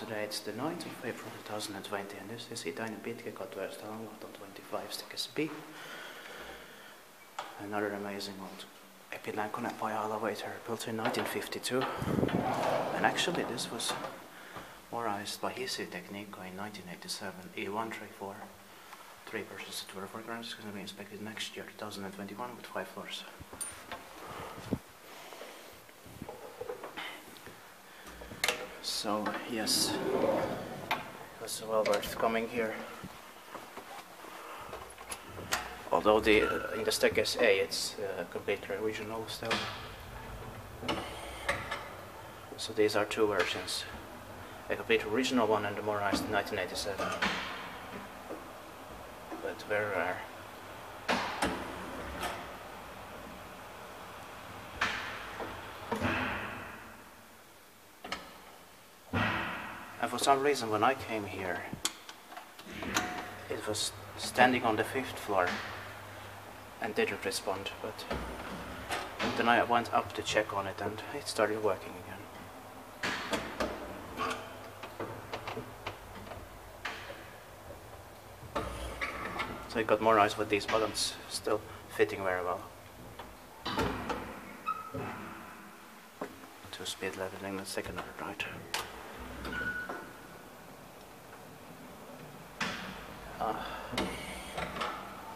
Today it's the 9th of April 2020 and this is Itäinen Pitkäkatu as download on 25 SB. Another amazing old Epilän Konepaja elevator built in 1952, and actually this was motorized by Hissitekniikka in 1987 E134 3 persons at 24 grams is going to be inspected next year 2021 with 5 floors. So, yes, it was well worth coming here. Although in the staircase A it's completely original still. So these are 2 versions. A complete original one and the motorized in 1987. But very rare. And for some reason, when I came here, it was standing on the 5th floor and didn't respond. But then I went up to check on it and it started working again. So it got more eyes with these buttons still fitting very well. 2-speed leveling, let's take another ride.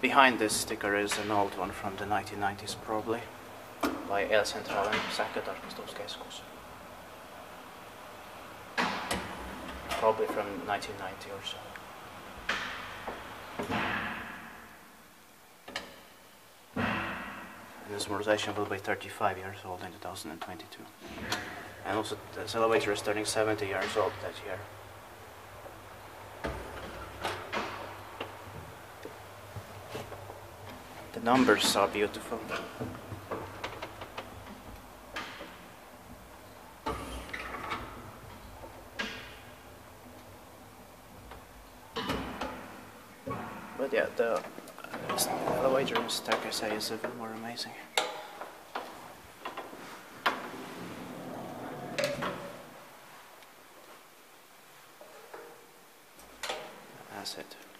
Behind this sticker is an old one from the 1990s, probably, by El Centralen, Sanketar Kostowsky Skos. Probably from 1990 or so. And this motorization will be 35 years old in 2022. And also, the elevator is turning 70 years old that year. The numbers are beautiful. But yeah, the elevator in staircase A is even more amazing. That's it.